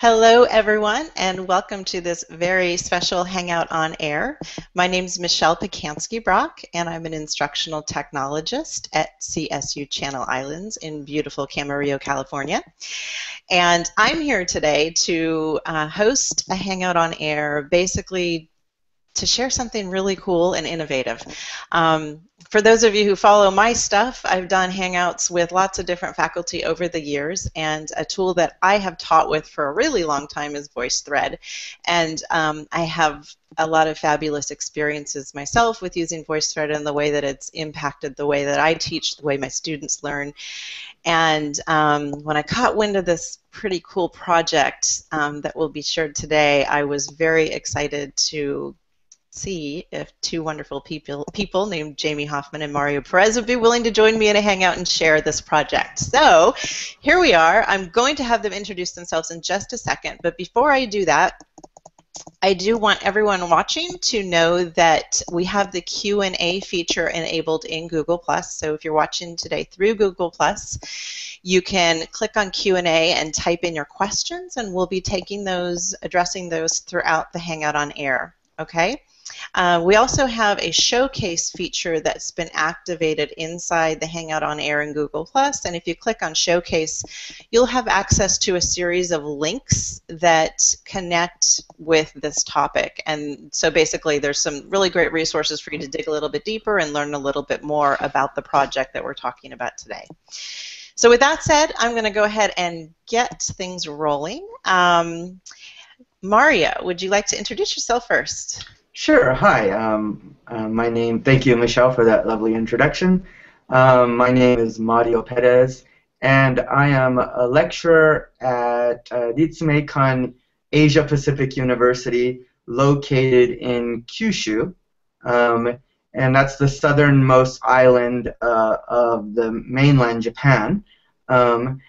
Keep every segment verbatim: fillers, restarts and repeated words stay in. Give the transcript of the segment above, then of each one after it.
Hello everyone, and welcome to this very special Hangout on Air. My name is Michelle Pacansky-Brock, and I'm an instructional technologist at C S U Channel Islands in beautiful Camarillo, California. And I'm here today to uh, host a Hangout on Air, basically to share something really cool and innovative. Um, For those of you who follow my stuff, I've done Hangouts with lots of different faculty over the years, and a tool that I have taught with for a really long time is VoiceThread. And um, I have a lot of fabulous experiences myself with using VoiceThread and the way that it's impacted the way that I teach, the way my students learn. And um, when I caught wind of this pretty cool project um, that will be shared today, I was very excited to see if two wonderful people people named Jaimie Hoffman and Mario Perez would be willing to join me in a hangout and share this project. So here we are. I'm going to have them introduce themselves in just a second, but before I do that, I do want everyone watching to know that we have the Q and A feature enabled in Google Plus. So if you're watching today through Google Plus, you can click on Q and A and type in your questions, and we'll be taking those, addressing those throughout the Hangout on Air. Okay? Uh, we also have a showcase feature that's been activated inside the Hangout on Air in Google Plus, and if you click on Showcase, you'll have access to a series of links that connect with this topic. And so basically there's some really great resources for you to dig a little bit deeper and learn a little bit more about the project that we're talking about today. So with that said, I'm going to go ahead and get things rolling. Um, Mario, would you like to introduce yourself first? Sure. Hi. Um, uh, my name, thank you, Michelle, for that lovely introduction. Um, my name is Mario Perez, and I am a lecturer at uh, Ritsumeikan Asia Pacific University, located in Kyushu, um, and that's the southernmost island uh, of the mainland Japan. Um,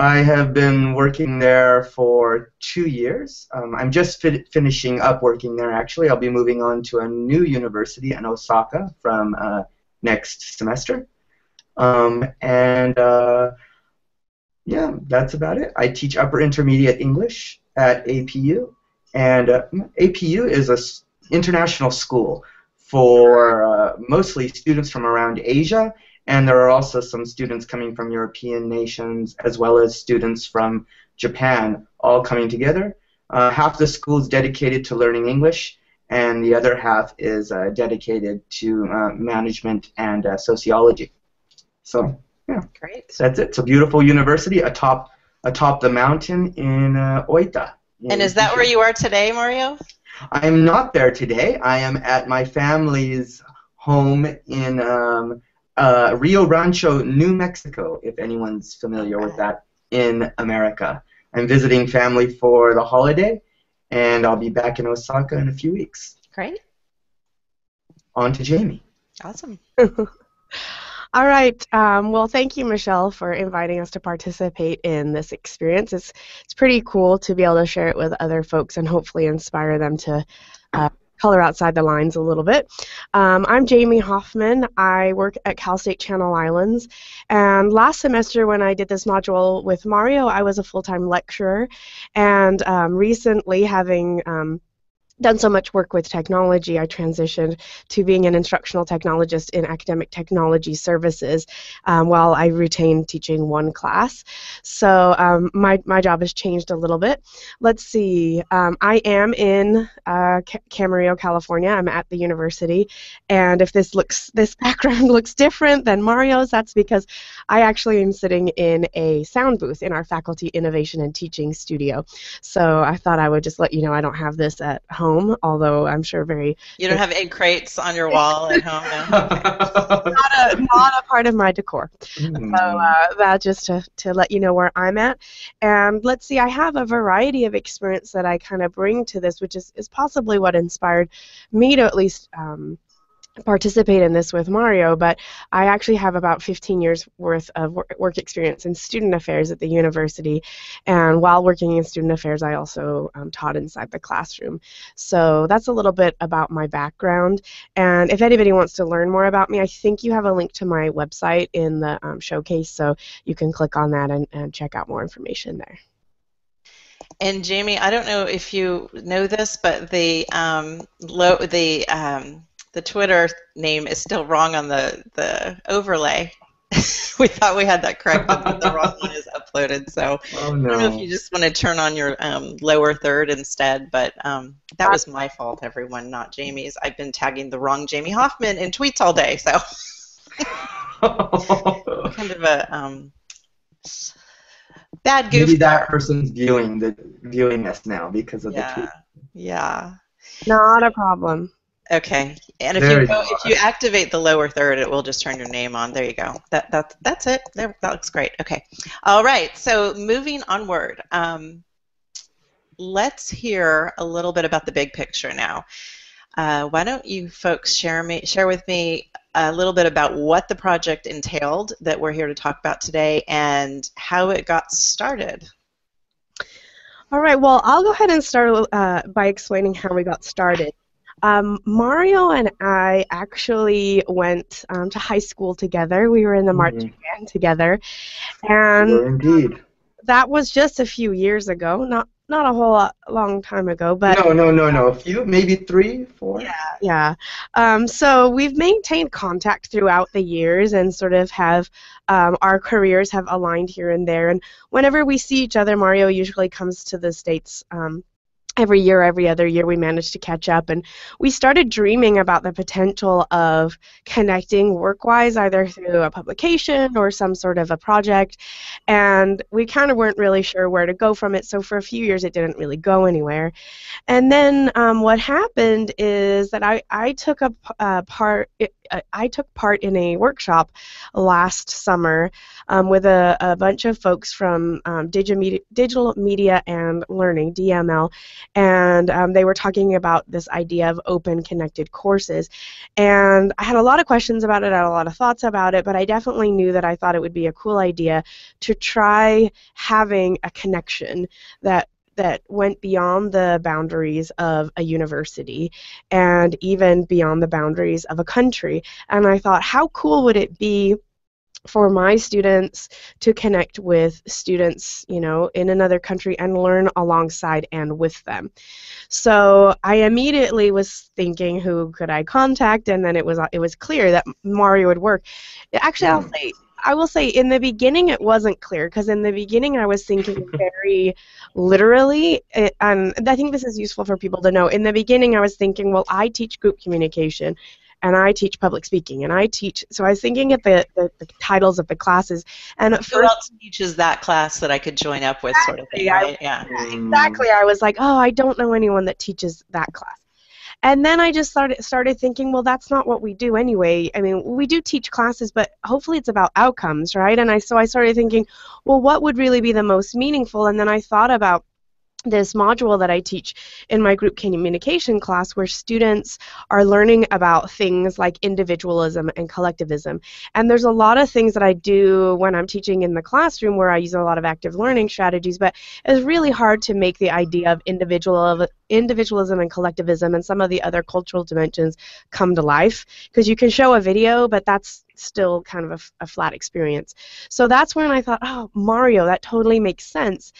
I have been working there for two years. Um, I'm just fi finishing up working there, actually. I'll be moving on to a new university in Osaka from uh, next semester. Um, and, uh, yeah, that's about it. I teach upper intermediate English at A P U. And uh, A P U is an international school for uh, mostly students from around Asia. And there are also some students coming from European nations, as well as students from Japan, all coming together. Uh, half the school is dedicated to learning English, and the other half is uh, dedicated to uh, management and uh, sociology. So, yeah, great. That's it. It's a beautiful university atop atop the mountain in uh, Oita. In and is that where you are today, Mario? I'm not there today. I am at my family's home in. Um, Uh, Rio Rancho, New Mexico, if anyone's familiar with that, in America. I'm visiting family for the holiday, and I'll be back in Osaka in a few weeks. Great. On to Jaimie. Awesome. All right. Um, well, thank you, Michelle, for inviting us to participate in this experience. It's, it's pretty cool to be able to share it with other folks and hopefully inspire them to uh, color outside the lines a little bit. Um, I'm Jaimie Hoffman. I work at Cal State Channel Islands, and last semester when I did this module with Mario, I was a full-time lecturer, and um, recently, having um, done so much work with technology, I transitioned to being an instructional technologist in academic technology services um, while I retained teaching one class. So um, my, my job has changed a little bit. Let's see. Um, I am in uh, Camarillo, California. I'm at the university, and if this looks, this background looks different than Mario's, that's because I actually am sitting in a sound booth in our faculty innovation and teaching studio. So I thought I would just let you know I don't have this at home. Home, although I'm sure very... You don't have egg crates on your wall at home? No? Okay. not, a, not a part of my decor. Mm. So uh, that just to, to let you know where I'm at. And let's see, I have a variety of experience that I kind of bring to this, which is, is possibly what inspired me to at least... Um, participate in this with Mario, but I actually have about fifteen years worth of work experience in student affairs at the university, and while working in student affairs I also um, taught inside the classroom. So that's a little bit about my background, and if anybody wants to learn more about me, I think you have a link to my website in the um, showcase, so you can click on that and, and check out more information there. And Jaimie, I don't know if you know this, but the um, low, the um, the Twitter name is still wrong on the the overlay. We thought we had that correct, but the wrong one is uploaded. So oh, no. I don't know if you just want to turn on your um, lower third instead, but um, that was my fault, everyone, not Jaimie's. I've been tagging the wrong Jaimie Hoffman in tweets all day, so kind of a um, bad goof. Maybe that there. person's viewing the viewing us now because of yeah. the tweet. Yeah, not a problem. Okay, and if you, you go, if you activate the lower third, it will just turn your name on. There you go. That that that's it. There, that looks great. Okay, all right. So moving onward, um, let's hear a little bit about the big picture now. Uh, why don't you folks share me share with me a little bit about what the project entailed that we're here to talk about today and how it got started. All right. Well, I'll go ahead and start uh, by explaining how we got started. Um, Mario and I actually went um, to high school together. We were in the marching mm-hmm. band together, and yeah, indeed. that was just a few years ago. Not not a whole lot, long time ago, but no, no, no, no. A few, maybe three, four. Yeah, yeah. Um, so we've maintained contact throughout the years, and sort of have um, our careers have aligned here and there. And whenever we see each other, Mario usually comes to the States. Um, Every year, every other year, we managed to catch up, and we started dreaming about the potential of connecting work-wise, either through a publication or some sort of a project, and we kind of weren't really sure where to go from it, so for a few years it didn't really go anywhere. And then um, what happened is that I, I took a uh, part... It, I took part in a workshop last summer um, with a, a bunch of folks from um, Digi- Digital Media and Learning, D M L, and um, they were talking about this idea of open connected courses. And I had a lot of questions about it, I had a lot of thoughts about it, but I definitely knew that I thought it would be a cool idea to try having a connection that that went beyond the boundaries of a university and even beyond the boundaries of a country. And I thought, how cool would it be for my students to connect with students, you know, in another country and learn alongside and with them. So I immediately was thinking, who could I contact? And then it was it was clear that Mario would work. Actually, I'll say, I will say in the beginning it wasn't clear, because in the beginning I was thinking very literally, and um, I think this is useful for people to know. In the beginning I was thinking, well, I teach group communication, and I teach public speaking, and I teach, so I was thinking at the, the, the titles of the classes, and at Who first, else teaches that class that I could join up with, exactly, sort of thing, right? I, yeah. Exactly, I was like, oh, I don't know anyone that teaches that class. And then I just started started thinking, well, that's not what we do anyway. I mean, we do teach classes, but hopefully it's about outcomes, right? And I so I started thinking, well, what would really be the most meaningful? And then I thought about this module that I teach in my group communication class where students are learning about things like individualism and collectivism. And there's a lot of things that I do when I'm teaching in the classroom where I use a lot of active learning strategies, but it's really hard to make the idea of individual individualism and collectivism and some of the other cultural dimensions come to life, because you can show a video, but that's still kind of a, a flat experience. So that's when I thought, oh, Mario, that totally makes sense.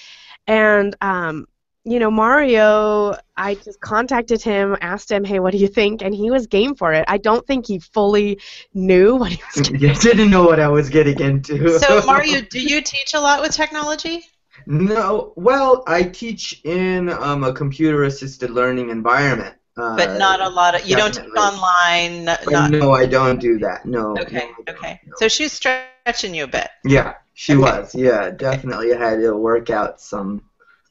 And, um, you know, Mario, I just contacted him, asked him, hey, what do you think? And he was game for it. I don't think he fully knew what he was getting into. I didn't know what I was getting into. So, Mario, do you teach a lot with technology? No. Well, I teach in um, a computer-assisted learning environment. Uh, but not a lot of, you don't teach online? Not, no, I don't do that, no. Okay, no, okay. No. So she's stretching you a bit. Yeah. She okay. was, yeah, definitely had to work out some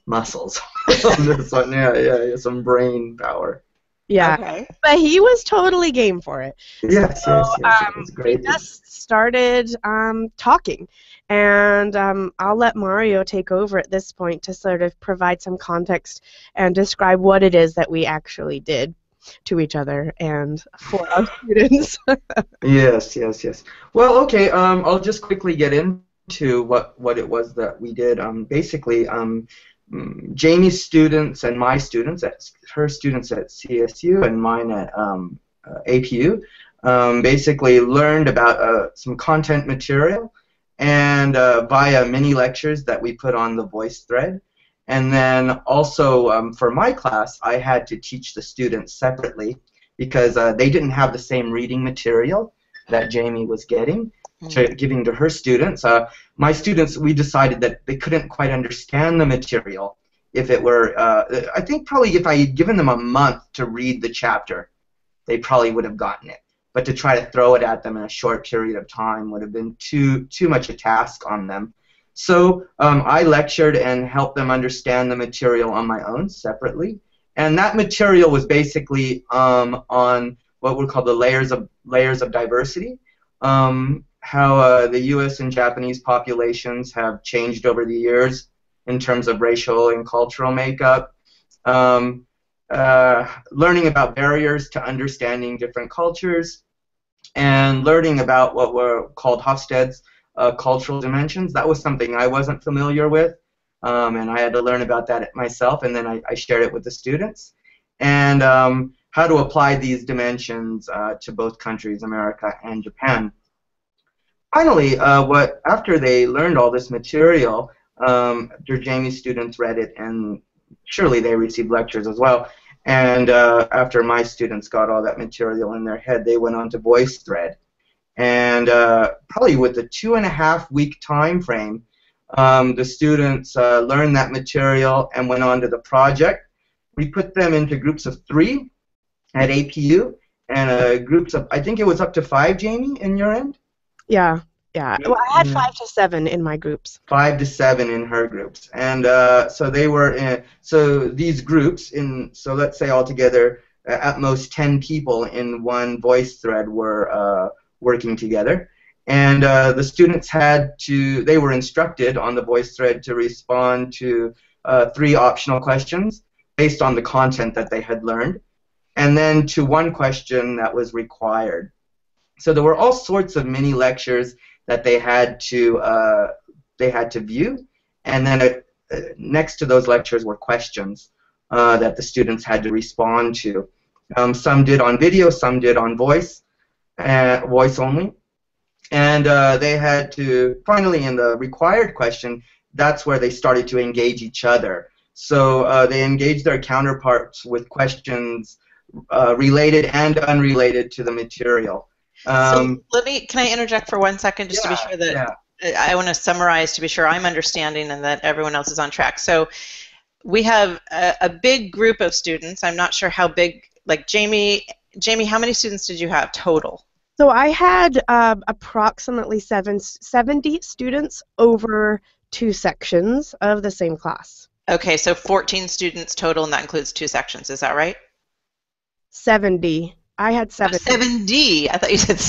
muscles, some, yeah, yeah, some brain power. Yeah, okay. But he was totally game for it. Yes, so, yes, yes, um, it was great. We just started um, talking, and um, I'll let Mario take over at this point to sort of provide some context and describe what it is that we actually did to each other and for our students. Yes, yes, yes. Well, okay, um, I'll just quickly get in. to what, what it was that we did. Um, basically, um, Jaimie's students and my students, at, her students at C S U and mine at um, uh, A P U, um, basically learned about uh, some content material and uh, via mini lectures that we put on the VoiceThread. And then also um, for my class, I had to teach the students separately because uh, they didn't have the same reading material that Jaimie was getting, to, giving to her students. Uh, my students, we decided that they couldn't quite understand the material if it were, uh, I think probably if I had given them a month to read the chapter, they probably would have gotten it. But to try to throw it at them in a short period of time would have been too, too much a task on them. So um, I lectured and helped them understand the material on my own separately. And that material was basically um, on what we call the layers of layers of diversity, um, how uh, the U S and Japanese populations have changed over the years in terms of racial and cultural makeup, um, uh, learning about barriers to understanding different cultures, and learning about what were called Hofstede's uh, cultural dimensions. That was something I wasn't familiar with, um, and I had to learn about that myself, and then I, I shared it with the students. And um, how to apply these dimensions uh, to both countries, America and Japan. Finally, uh, what after they learned all this material, um, after Jaimie's students read it, and surely they received lectures as well, and uh, after my students got all that material in their head, they went on to VoiceThread. And uh, probably with a two and a half week time frame, um, the students uh, learned that material and went on to the project. We put them into groups of three at A P U, and uh, groups of, I think it was up to five, Jaimie, in your end? Yeah, yeah. Well, I had five to seven in my groups. Five to seven in her groups. And uh, so they were in, so these groups, in, so let's say altogether uh, at most ten people in one VoiceThread were uh, working together. And uh, the students had to, they were instructed on the VoiceThread to respond to uh, three optional questions based on the content that they had learned, and then to one question that was required. So there were all sorts of mini lectures that they had to uh, they had to view, and then uh, uh, next to those lectures were questions uh, that the students had to respond to. Um, some did on video, some did on voice, uh, voice only, and uh, they had to finally in the required question. That's where they started to engage each other. So uh, they engaged their counterparts with questions. Uh, related and unrelated to the material. Um, so let me, can I interject for one second just yeah, to be sure that yeah. I want to summarize to be sure I'm understanding and that everyone else is on track. So we have a, a big group of students. I'm not sure how big, like Jaimie, Jaimie, how many students did you have total? So I had um, approximately seven, seventy students over two sections of the same class. Okay, so fourteen students total, and that includes two sections. Is that right? seventy. I had seventy. Oh, seventy. I thought you said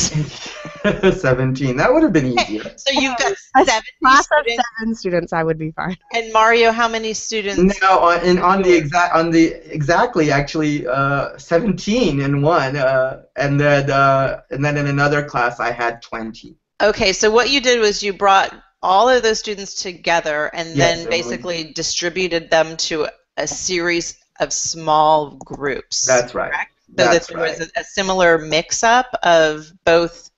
seventeen. That would have been easier. Okay. So you've got seventy class students. Of seven students, I would be fine. And Mario, how many students? No, on, and on the exact, on the exactly, actually, uh, seventeen in one, uh, and then uh, and then in another class, I had twenty. Okay, so what you did was you brought all of those students together, and yes, then basically was. distributed them to a series of small groups. That's right. Correct? So That's that there right. was a, a similar mix-up of both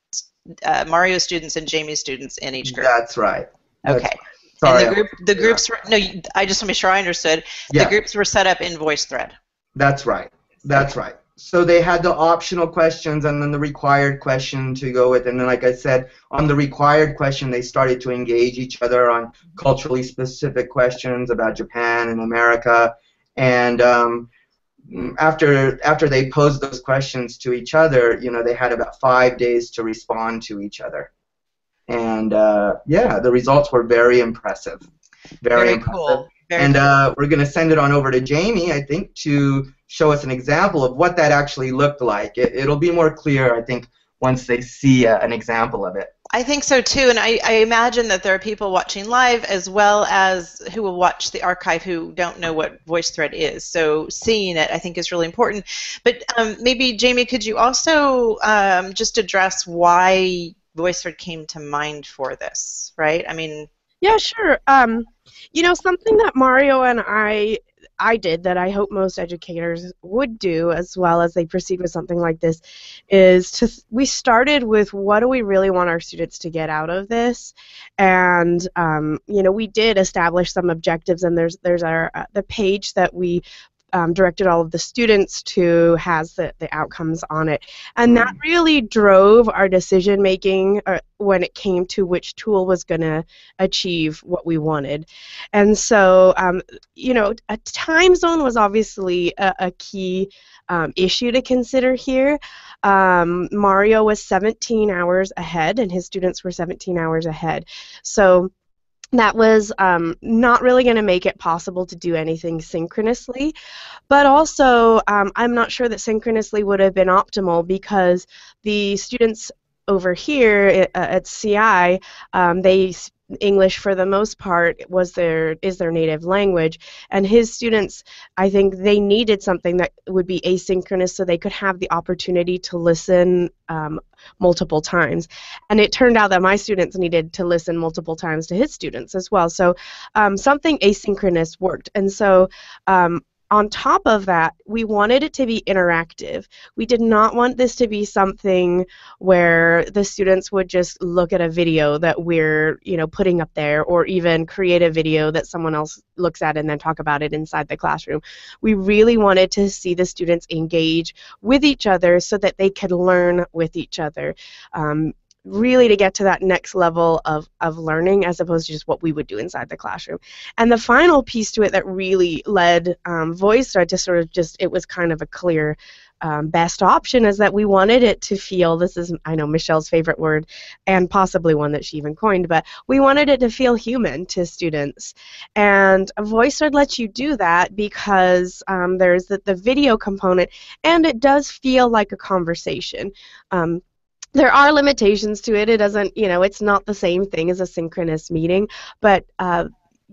uh, Mario students and Jaimie's students in each group. That's right. That's okay. Right. Sorry, and the group, the yeah. groups were, no, I just want to make sure I understood. Yeah. The groups were set up in VoiceThread. That's right. That's right. So they had the optional questions and then the required question to go with. And then, like I said, on the required question, they started to engage each other on culturally specific questions about Japan and America. And um, after after they posed those questions to each other, you know, they had about five days to respond to each other. And uh, yeah, the results were very impressive. Very, very impressive. Cool. Very and uh, we're going to send it on over to Jaimie, I think, to show us an example of what that actually looked like. It, it'll be more clear, I think, once they see uh, an example of it. I think so too, and I, I imagine that there are people watching live as well as who will watch the archive who don't know what VoiceThread is. So seeing it, I think, is really important. But um, maybe, Jaimie, could you also um, just address why VoiceThread came to mind for this, right? I mean... Yeah, sure. Um, you know, something that Mario and I I did that I hope most educators would do as well as they proceed with something like this is to we started with what do we really want our students to get out of this, and um, you know, we did establish some objectives, and there's there's our uh, the page that we Um, directed all of the students to has the, the outcomes on it. And that really drove our decision making uh, when it came to which tool was going to achieve what we wanted. And so, um, you know, a time zone was obviously a, a key um, issue to consider here. Um, Mario was seventeen hours ahead, and his students were seventeen hours ahead. So that was um, not really going to make it possible to do anything synchronously, but also um, I'm not sure that synchronously would have been optimal because the students over here at, at C I, um, they English for the most part was their is their native language, and his students, I think they needed something that would be asynchronous so they could have the opportunity to listen um, multiple times. And it turned out that my students needed to listen multiple times to his students as well. So um, something asynchronous worked. And so um, on top of that, we wanted it to be interactive. We did not want this to be something where the students would just look at a video that we're, you know, putting up there, or even create a video that someone else looks at and then talk about it inside the classroom. We really wanted to see the students engage with each other so that they could learn with each other. Um, really to get to that next level of, of learning as opposed to just what we would do inside the classroom. And the final piece to it that really led um, VoiceThread to sort of just, it was kind of a clear um, best option is that we wanted it to feel, this is, I know, Michelle's favorite word and possibly one that she even coined, but we wanted it to feel human to students. And VoiceThread lets you do that because um, there's the, the video component, and it does feel like a conversation. Um, There are limitations to it. It doesn't, you know, it's not the same thing as a synchronous meeting, but, uh,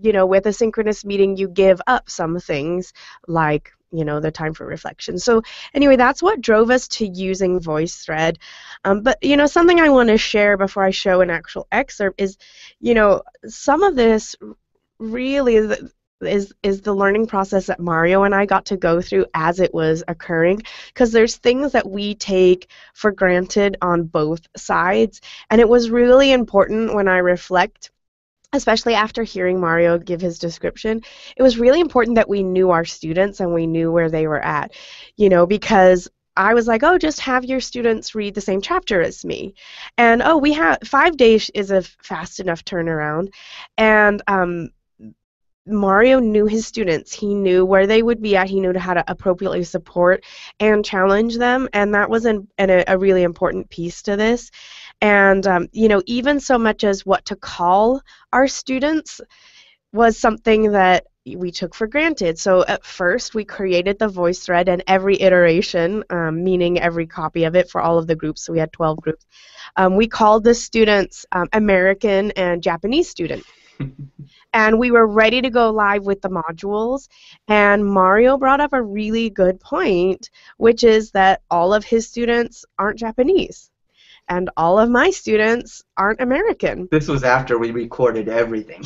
you know, with a synchronous meeting, you give up some things like, you know, the time for reflection. So anyway, that's what drove us to using VoiceThread. Um, but, you know, something I want to share before I show an actual excerpt is, you know, some of this really is the, Is, is the learning process that Mario and I got to go through as it was occurring, because there's things that we take for granted on both sides, and it was really important when I reflect, especially after hearing Mario give his description, it was really important that we knew our students and we knew where they were at, you know, because I was like, oh, just have your students read the same chapter as me. And, oh, we have five days is a fast enough turnaround. And, um, Mario knew his students. He knew where they would be at. He knew how to appropriately support and challenge them, and that was an, an, a really important piece to this. And, um, you know, even so much as what to call our students was something that we took for granted. So at first we created the VoiceThread, and every iteration, um, meaning every copy of it for all of the groups, so we had twelve groups, um, we called the students um, American and Japanese students. And we were ready to go live with the modules, and Mario brought up a really good point, which is that all of his students aren't Japanese, and all of my students aren't American. This was after we recorded everything.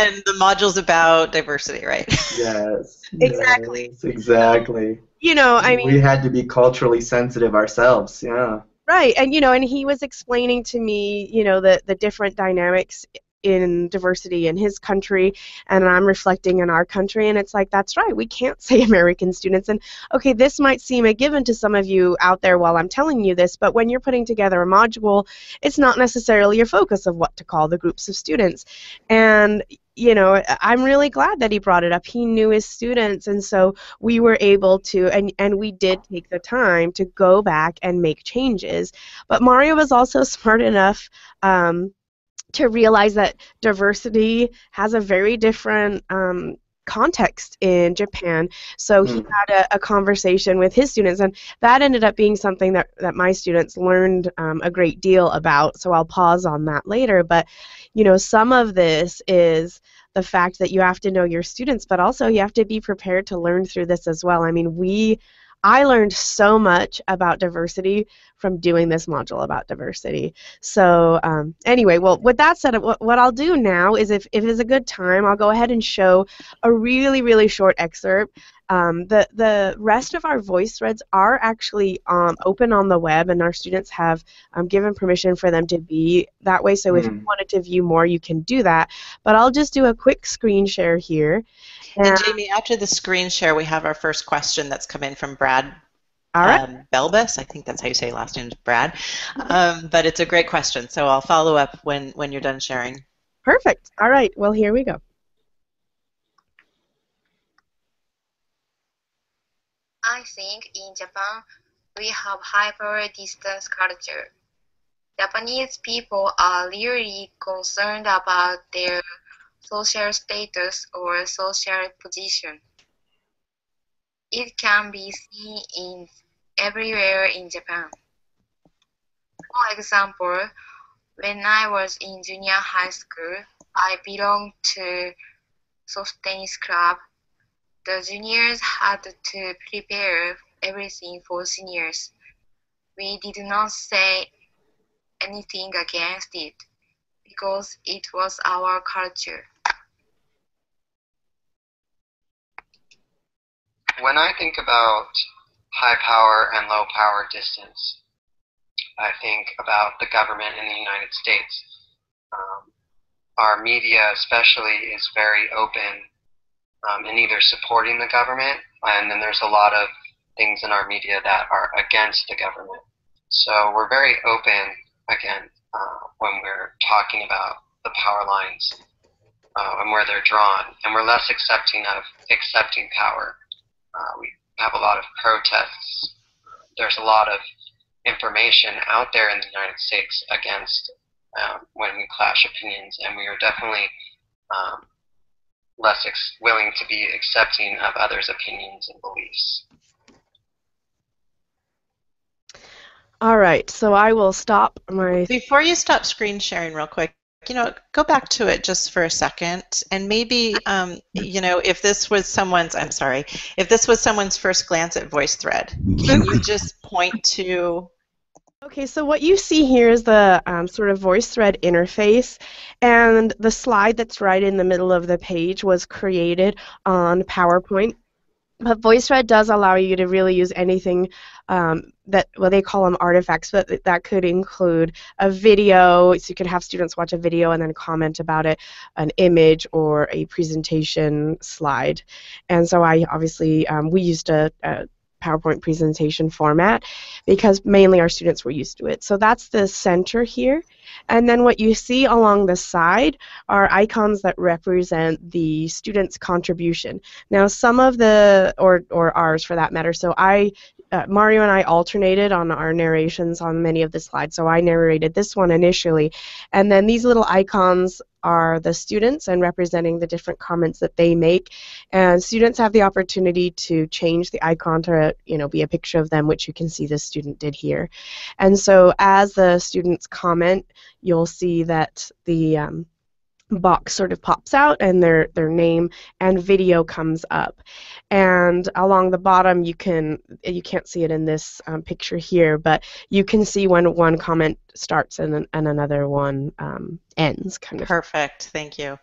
And the module's about diversity, right? Yes. Exactly. Yes, exactly. You know, I mean... we had to be culturally sensitive ourselves, yeah. Right, and you know, and he was explaining to me, you know, the, the different dynamics in diversity in his country, and I'm reflecting on our country, and it's like, that's right, we can't say American students. And okay, this might seem a given to some of you out there while I'm telling you this, but when you're putting together a module, it's not necessarily your focus of what to call the groups of students. And you know, I'm really glad that he brought it up. He knew his students, and so we were able to, and, and we did take the time to go back and make changes. But Mario was also smart enough um, to realize that diversity has a very different um, context in Japan, so he had a, a conversation with his students, and that ended up being something that, that my students learned um, a great deal about, so I'll pause on that later. But you know, some of this is the fact that you have to know your students, but also you have to be prepared to learn through this as well. I mean, we I learned so much about diversity from doing this module about diversity. So um, anyway, well, with that said, what, what I'll do now is, if, if it's a good time, I'll go ahead and show a really, really short excerpt. Um, the, the rest of our VoiceThreads are actually um, open on the web, and our students have um, given permission for them to be that way. So mm. if you wanted to view more, you can do that. But I'll just do a quick screen share here. And, and Jaimie, after the screen share, we have our first question that's come in from Brad. All right. um, Belbus, I think that's how you say last name, Brad. Um, but it's a great question, so I'll follow up when, when you're done sharing. Perfect. All right. Well, here we go. I think in Japan, we have hyper-distance culture. Japanese people are really concerned about their social status or social position. It can be seen in everywhere in Japan. For example, when I was in junior high school, I belonged to soft tennis club. The juniors had to prepare everything for seniors. We did not say anything against it because it was our culture. When I think about high power and low power distance, I think about the government in the United States. Um, our media especially is very open um, in either supporting the government, and then there's a lot of things in our media that are against the government. So we're very open, again, uh, when we're talking about the power lines uh, and where they're drawn, and we're less accepting of accepting power. Uh, we have a lot of protests. There's a lot of information out there in the United States against um, when we clash opinions, and we are definitely um, less ex willing to be accepting of others' opinions and beliefs. All right, so I will stop my... Before you stop screen sharing real quick, you know, go back to it just for a second, and maybe, um, you know, if this was someone's, I'm sorry, if this was someone's first glance at VoiceThread, can you just point to... Okay, so what you see here is the um, sort of VoiceThread interface, and the slide that's right in the middle of the page was created on PowerPoint. But VoiceThread does allow you to really use anything um, that, well, they call them artifacts, but that could include a video, so you can have students watch a video and then comment about it, an image or a presentation slide. And so I obviously, um, we used a, a PowerPoint presentation format because mainly our students were used to it. So that's the center here. And then what you see along the side are icons that represent the student's contribution. Now some of the, or, or ours for that matter, so I, uh, Mario and I alternated on our narrations on many of the slides, so I narrated this one initially. And then these little icons are the students and representing the different comments that they make, and students have the opportunity to change the icon to, you know, be a picture of them, which you can see this student did here. And so as the students comment, you'll see that the um, box sort of pops out and their their name and video comes up. And along the bottom, you can you can't see it in this um, picture here, but you can see when one comment starts and, and another one um, ends, kind of. Perfect. Thank you.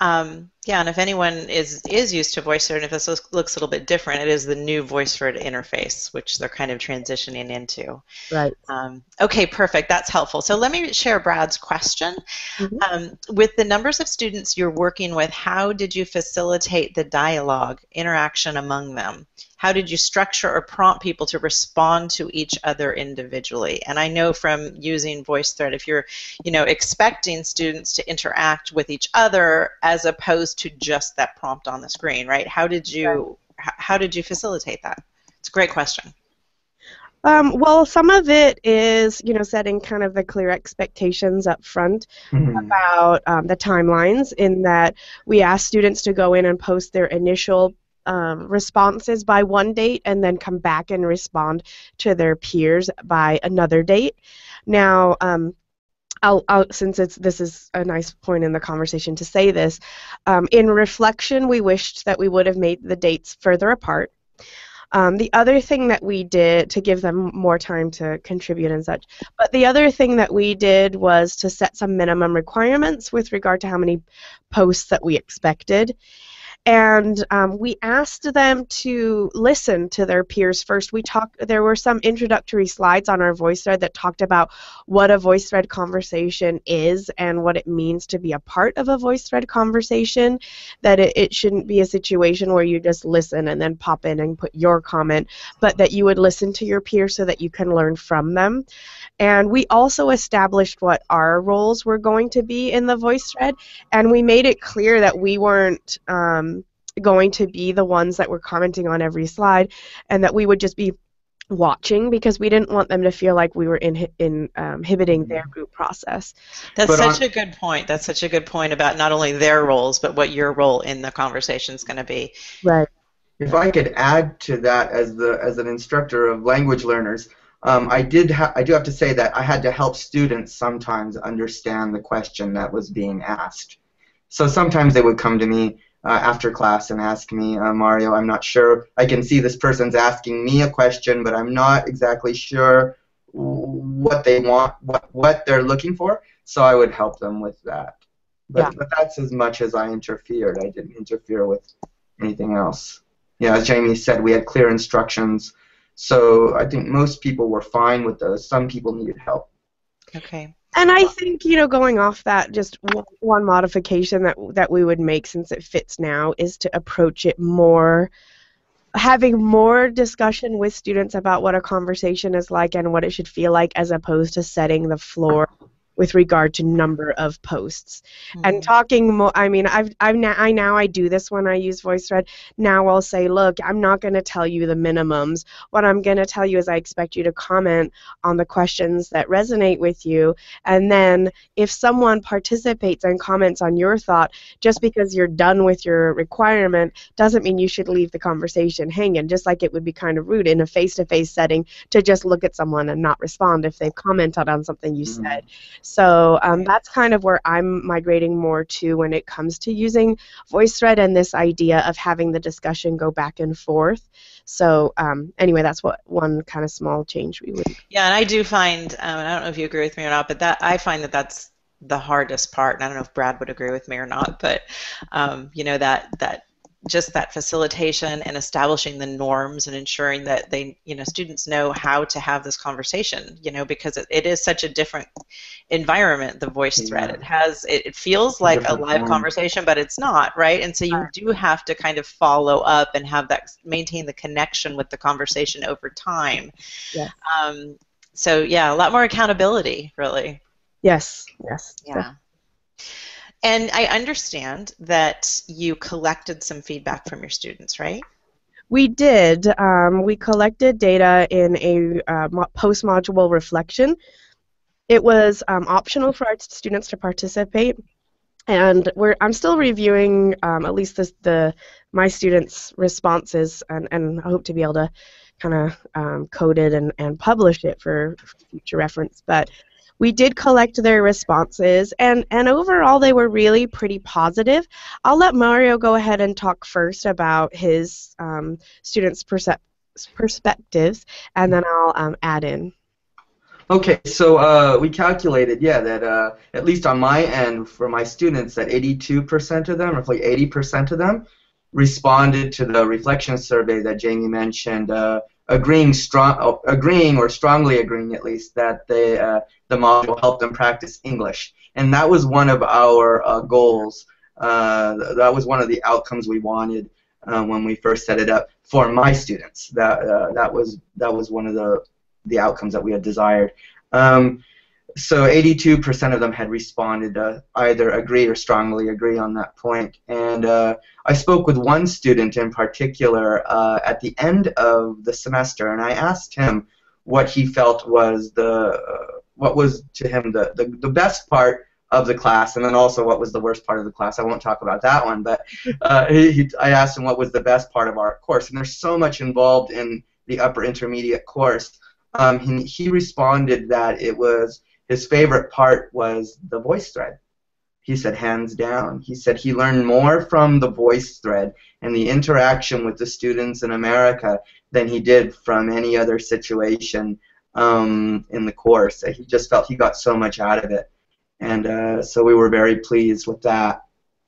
Um, yeah, and if anyone is is used to VoiceThread, and if this looks, looks a little bit different, it is the new VoiceThread interface, which they're kind of transitioning into. Right. Um, okay, perfect. That's helpful. So let me share Brad's question. Mm-hmm. Um, with the numbers of students you're working with, how did you facilitate the dialogue, interaction among them? How did you structure or prompt people to respond to each other individually? And I know from using VoiceThread, if you're, you know, expecting students to interact with each other as opposed to just that prompt on the screen, right? How did you, right. how did you facilitate that? It's a great question. Um, well, some of it is, you know, setting kind of the clear expectations up front mm-hmm. about um, the timelines, in that we ask students to go in and post their initial Um, responses by one date and then come back and respond to their peers by another date. Now, um, I'll, I'll, since it's, this is a nice point in the conversation to say this, um, in reflection, we wished that we would have made the dates further apart. Um, the other thing that we did, to give them more time to contribute and such, but the other thing that we did was to set some minimum requirements with regard to how many posts that we expected. And um, we asked them to listen to their peers first. We talked. There were some introductory slides on our VoiceThread that talked about what a VoiceThread conversation is and what it means to be a part of a VoiceThread conversation, that it, it shouldn't be a situation where you just listen and then pop in and put your comment, but that you would listen to your peers so that you can learn from them. And we also established what our roles were going to be in the VoiceThread, and we made it clear that we weren't um, going to be the ones that were commenting on every slide, and that we would just be watching, because we didn't want them to feel like we were in, in, um, inhibiting their group process. That's but such on, a good point. That's such a good point about not only their roles, but what your role in the conversation is going to be. Right. If I could add to that, as the as an instructor of language learners, um, I did ha I do have to say that I had to help students sometimes understand the question that was being asked. So sometimes they would come to me Uh, after class and ask me, uh, Mario, I'm not sure, I can see this person's asking me a question, but I'm not exactly sure what they want, what, what they're looking for, so I would help them with that. But, yeah. but that's as much as I interfered. I didn't interfere with anything else. Yeah, as Jaimie said, we had clear instructions, so I think most people were fine with those. Some people needed help. Okay. And I think, you know, going off that, just one modification that that we would make, since it fits now, is to approach it more, having more discussion with students about what a conversation is like and what it should feel like, as opposed to setting the floor with regard to number of posts. Mm-hmm. And talking more, I mean, I've, I've now, I now I do this when I use VoiceThread. Now I'll say, look, I'm not going to tell you the minimums. What I'm going to tell you is I expect you to comment on the questions that resonate with you. And then if someone participates and comments on your thought, just because you're done with your requirement doesn't mean you should leave the conversation hanging, just like it would be kind of rude in a face-to-face setting to just look at someone and not respond if they've commented on something you mm-hmm. said. So um, that's kind of where I'm migrating more to when it comes to using VoiceThread and this idea of having the discussion go back and forth. So um, anyway, that's what one kind of small change we would. Yeah, and I do find, um, and I don't know if you agree with me or not, but that I find that that's the hardest part. And I don't know if Brad would agree with me or not, but um, you know, that that. just that facilitation and establishing the norms and ensuring that they, you know, students know how to have this conversation, you know, because it, it is such a different environment, the VoiceThread. Yeah. It has, it, it feels like a live conversation, but it's not, right? And so you do have to kind of follow up and have that, maintain the connection with the conversation over time. Yes. Um, so, yeah, a lot more accountability, really. Yes, yes. Yeah. Definitely. And I understand that you collected some feedback from your students, right? We did. Um, we collected data in a uh, post-module reflection. It was um, optional for our students to participate, and we're, I'm still reviewing um, at least this, the my students' responses, and, and I hope to be able to kind of um, code it and, and publish it for, for future reference. But we did collect their responses, and, and overall they were really pretty positive. I'll let Mario go ahead and talk first about his um, students' percep perspectives, and then I'll um, add in. Okay, so uh, we calculated, yeah, that uh, at least on my end for my students, that eighty-two percent of them, roughly eighty percent of them, responded to the reflection survey that Jaimie mentioned, uh, agreeing strong, agreeing or strongly agreeing at least, that they, uh, the module helped them practice English. And that was one of our uh, goals. Uh, that was one of the outcomes we wanted uh, when we first set it up for my students. That, uh, that, was, that was one of the, the outcomes that we had desired. Um, so eighty-two percent of them had responded to either agree or strongly agree on that point. And uh, I spoke with one student in particular uh, at the end of the semester, and I asked him what he felt was the uh, what was to him the, the, the best part of the class, and then also what was the worst part of the class. I won't talk about that one, but uh, he, he, I asked him what was the best part of our course, and there's so much involved in the upper intermediate course. Um, he, he responded that it was his favorite part was the VoiceThread. He said hands down. He said he learned more from the VoiceThread and the interaction with the students in America than he did from any other situation um, in the course. He just felt he got so much out of it. And uh, so we were very pleased with that.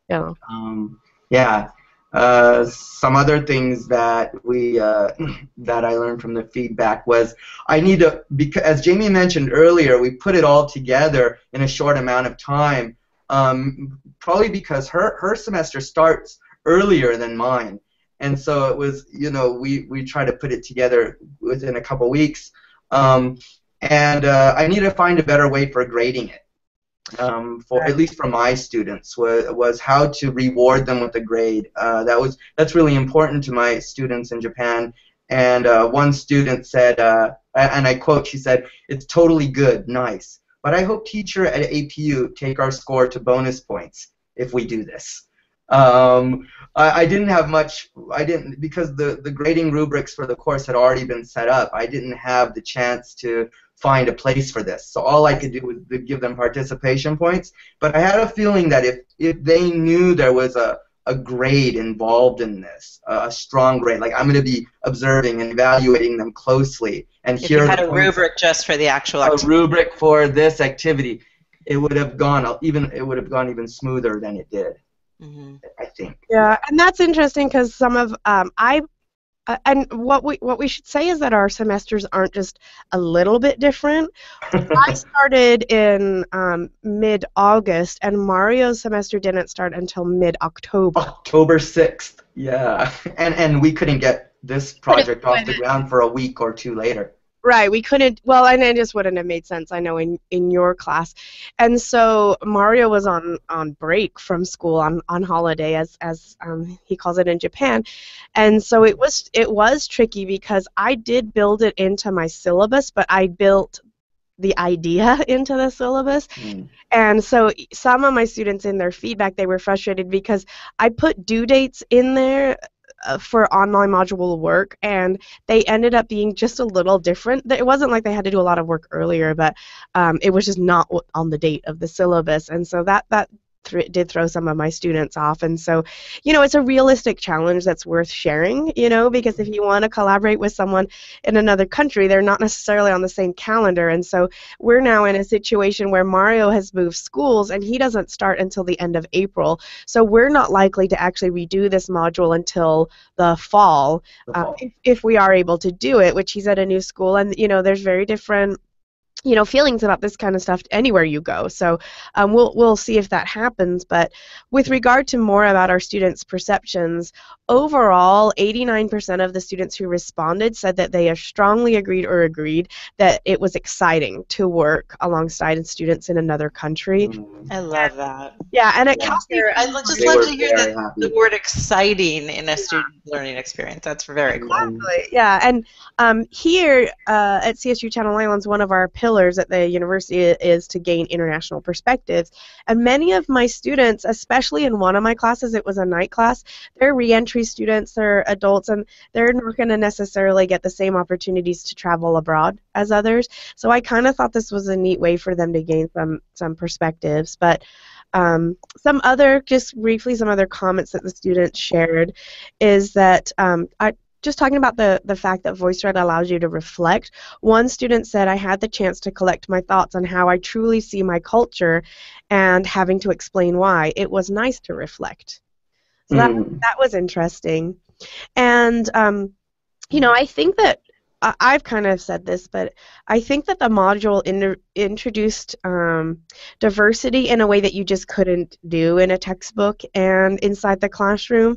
Yeah. Um, yeah. Uh, some other things that we uh, that I learned from the feedback was I need to, because as Jaimie mentioned earlier, we put it all together in a short amount of time. Um, probably because her her semester starts earlier than mine, and so it was, you know, we we try to put it together within a couple weeks. Um, and uh, I need to find a better way for grading it. Um, for at least for my students, was was how to reward them with a grade. Uh, that was that's really important to my students in Japan. And uh, one student said, uh, and I quote, she said, "It's totally good, nice. But I hope teacher at A P U take our score to bonus points if we do this." Um, I, I didn't have much. I didn't because the the grading rubrics for the course had already been set up. I didn't have the chance to find a place for this. So all I could do was give them participation points. But I had a feeling that if, if they knew there was a, a grade involved in this, a strong grade, like I'm going to be observing and evaluating them closely. And if here you had a rubric just for the actual activity. A rubric for this activity, it would have gone even it would have gone even smoother than it did, mm-hmm. I think. Yeah, and that's interesting because some of um, I. Uh, and what we what we should say is that our semesters aren't just a little bit different. I started in um, mid-August, and Mario's semester didn't start until mid-October. October sixth, yeah. And and we couldn't get this project off the ground for a week or two later. Right, we couldn't, well, and it just wouldn't have made sense, I know, in, in your class. And so Mario was on, on break from school, on, on holiday, as, as um, he calls it in Japan. And so it was, it was tricky because I did build it into my syllabus, but I built the idea into the syllabus. Mm. And so some of my students in their feedback, they were frustrated because I put due dates in there for online module work, and they ended up being just a little different. It wasn't like they had to do a lot of work earlier, but um, it was just not on the date of the syllabus, and so that that th did throw some of my students off. And so, you know, it's a realistic challenge that's worth sharing, you know, because if you want to collaborate with someone in another country, they're not necessarily on the same calendar. And so we're now in a situation where Mario has moved schools and he doesn't start until the end of April. So we're not likely to actually redo this module until the fall, the fall. Um, if, if we are able to do it, which he's at a new school, and, you know, there's very different you know, feelings about this kind of stuff anywhere you go. So um, we'll, we'll see if that happens. But with regard to more about our students' perceptions, overall, eighty-nine percent of the students who responded said that they strongly agreed or agreed that it was exciting to work alongside students in another country. Mm-hmm. I love that. Yeah, and at yeah. Cal, I just they love to hear the, the word exciting in a yeah. student learning experience. That's very cool. Exactly. Yeah, and um, here uh, at C S U Channel Islands, one of our pillars at the university is to gain international perspectives, and many of my students, especially in one of my classes, it was a night class, they're re-entry students, they're adults, and they're not going to necessarily get the same opportunities to travel abroad as others, so I kind of thought this was a neat way for them to gain some, some perspectives. But Um, some other, just briefly, some other comments that the students shared is that, um, I, just talking about the, the fact that VoiceThread allows you to reflect, one student said, "I had the chance to collect my thoughts on how I truly see my culture and having to explain why. It was nice to reflect." So that, mm. that was interesting. And, um, you know, I think that I've kind of said this, but I think that the module in, introduced um, diversity in a way that you just couldn't do in a textbook and inside the classroom.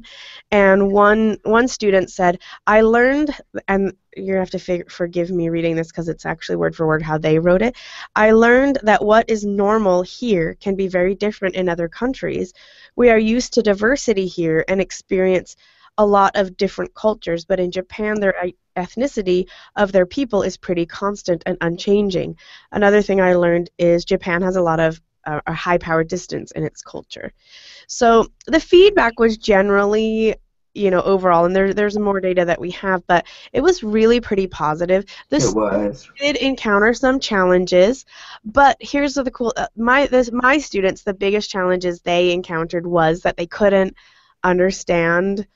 And one one student said, "I learned," and you have to fig- forgive me reading this because it's actually word for word how they wrote it, "I learned that what is normal here can be very different in other countries. We are used to diversity here and experience a lot of different cultures, but in Japan their ethnicity of their people is pretty constant and unchanging. Another thing I learned is Japan has a lot of uh, a high power distance in its culture." So the feedback was generally you know, overall, and there, there's more data that we have, but it was really pretty positive. This it was. Did encounter some challenges, but here's the cool, uh, my, this, my students, the biggest challenges they encountered was that they couldn't understand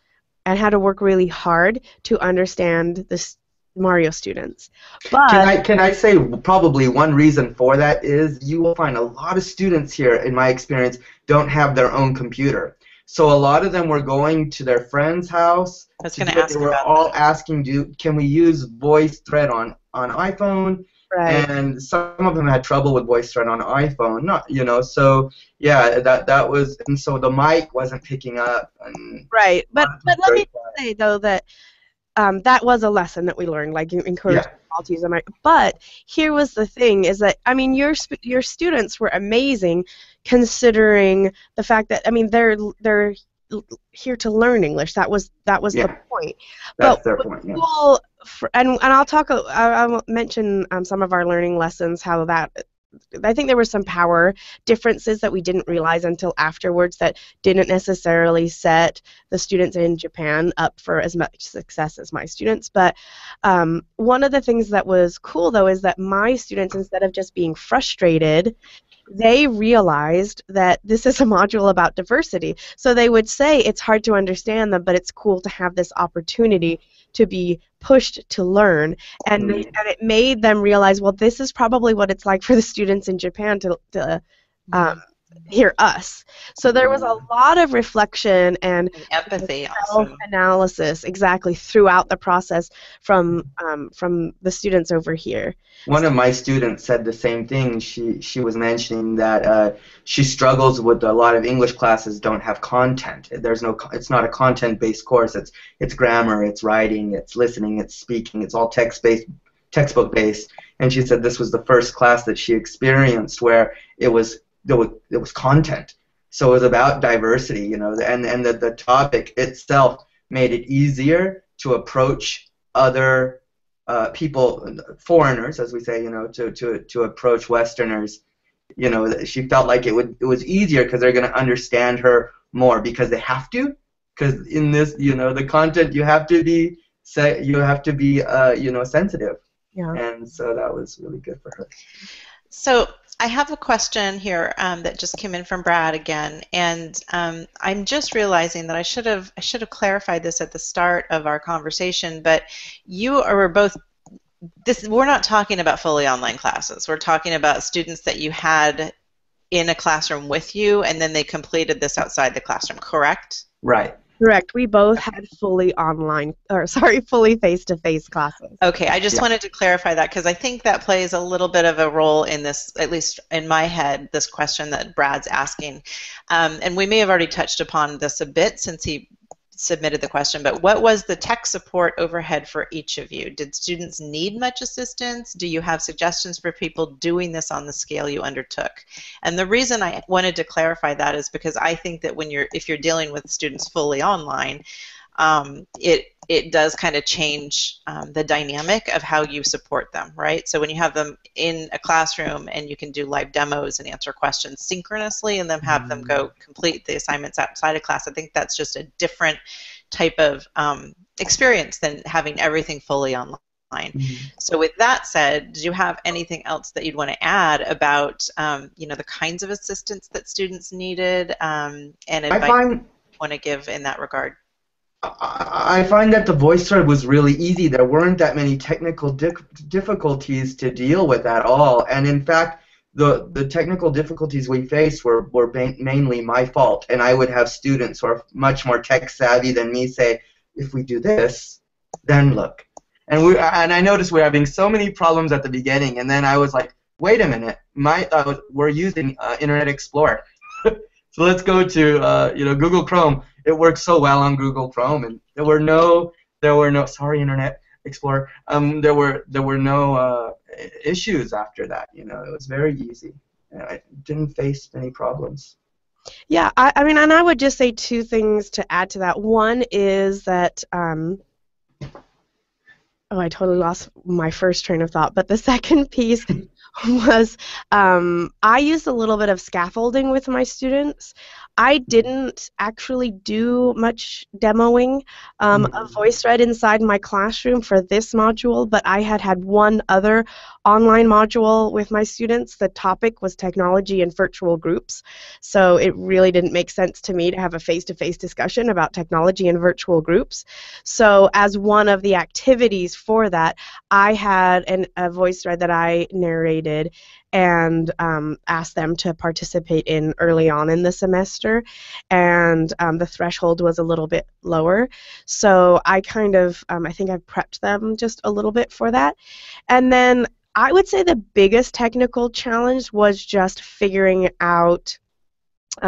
and had to work really hard to understand the Mario students. But can I, can I say probably one reason for that is you will find a lot of students here, in my experience, don't have their own computer. So a lot of them were going to their friend's house. I was gonna ask about that. They were all asking, "Do can we use VoiceThread on on iPhone?" Right. And some of them had trouble with VoiceThread on iPhone. Not you know. So yeah, that that was, and so the mic wasn't picking up. And right. But but let me say though that um, that was a lesson that we learned. Like you encourage yeah. people to use the mic. But here was the thing: is that I mean, your your students were amazing, considering the fact that I mean they're they're here to learn English. That was that was yeah. the point. That's but their point. Yeah. Cool for, and and I'll talk. I'll mention um, some of our learning lessons. How that I think there were some power differences that we didn't realize until afterwards that didn't necessarily set the students in Japan up for as much success as my students. But um, one of the things that was cool though is that my students, instead of just being frustrated, they realized that this is a module about diversity. So they would say it's hard to understand them, but it's cool to have this opportunity to be pushed to learn. And, mm-hmm. and it made them realize, well, this is probably what it's like for the students in Japan to, to um, hear us. So there was a lot of reflection and, and empathy, self-analysis, also. Exactly, throughout the process from um, from the students over here. One of my students said the same thing. She she was mentioning that uh, she struggles with a lot of English classes don't have content. There's no. It's not a content-based course. It's it's grammar. It's writing. It's listening. It's speaking. It's all text-based. Textbook-based. And she said this was the first class that she experienced where it was. There was, there was content, so it was about diversity, you know, and and the, the topic itself made it easier to approach other uh, people, foreigners, as we say, you know, to to to approach Westerners, you know. She felt like it would it was easier because they're going to understand her more because they have to, because in this, you know, the content you have to be say you have to be uh, you know, sensitive, yeah. And so that was really good for her. So. I have a question here um, that just came in from Brad again, and um, I'm just realizing that I should have I should have clarified this at the start of our conversation. But you or we're both this. We're not talking about fully online classes. We're talking about students that you had in a classroom with you, and then they completed this outside the classroom. Correct? Right. Correct. We both had fully online, or sorry, fully face-to-face classes. Okay, I just yeah. wanted to clarify that because I think that plays a little bit of a role in this, at least in my head, this question that Brad's asking. Um, and we may have already touched upon this a bit since he submitted the question, but what was the tech support overhead for each of you? Did students need much assistance? Do you have suggestions for people doing this on the scale you undertook? And the reason I wanted to clarify that is because I think that when you're, if you're dealing with students fully online, um, it it does kind of change um, the dynamic of how you support them, right? So when you have them in a classroom and you can do live demos and answer questions synchronously and then have them go complete the assignments outside of class, I think that's just a different type of um, experience than having everything fully online. Mm-hmm. So with that said, do you have anything else that you'd want to add about, um, you know, the kinds of assistance that students needed um, and advice I find- you want to give in that regard? I find that the VoiceThread was really easy. There weren't that many technical di difficulties to deal with at all, and in fact, the the technical difficulties we faced were were mainly my fault. And I would have students who are much more tech savvy than me say, "If we do this, then look." And we and I noticed we were having so many problems at the beginning, and then I was like, "Wait a minute, my uh, we're using uh, Internet Explorer, so let's go to uh, you know Google Chrome." It worked so well on Google Chrome, and there were no, there were no. Sorry, Internet Explorer. Um, there were there were no uh, issues after that. You know, it was very easy, and I didn't face any problems. Yeah, I, I mean, and I would just say two things to add to that. One is that. Um, Oh, I totally lost my first train of thought. But the second piece was um, I used a little bit of scaffolding with my students. I didn't actually do much demoing um, of VoiceThread inside my classroom for this module, but I had had one other online module with my students. The topic was technology and virtual groups, so it really didn't make sense to me to have a face-to-face discussion about technology and virtual groups. So as one of the activities for that, I had an, a VoiceThread that I narrated and um, asked them to participate in early on in the semester, and um, the threshold was a little bit lower, so I kind of, um, I think I prepped them just a little bit for that. And then I would say the biggest technical challenge was just figuring out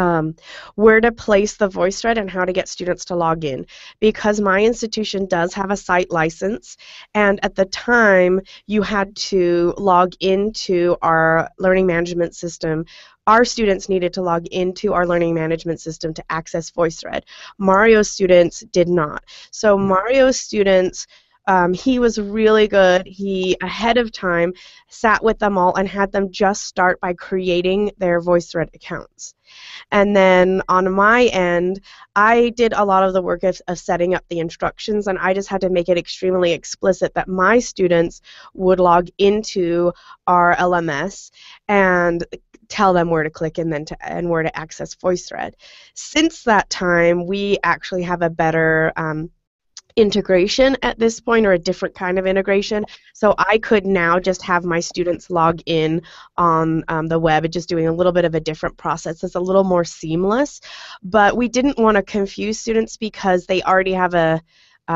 Um, where to place the VoiceThread and how to get students to log in, because my institution does have a site license, and at the time you had to log into our learning management system. Our students needed to log into our learning management system to access VoiceThread. Mario's students did not. So Mario's students, Um, he was really good. He, ahead of time, sat with them all and had them just start by creating their VoiceThread accounts. And then on my end, I did a lot of the work of, of setting up the instructions, and I just had to make it extremely explicit that my students would log into our L M S and tell them where to click and then to, and where to access VoiceThread. Since that time, we actually have a better um, integration at this point, or a different kind of integration. So I could now just have my students log in on um, the web, just doing a little bit of a different process. It's a little more seamless, but we didn't want to confuse students because they already have a,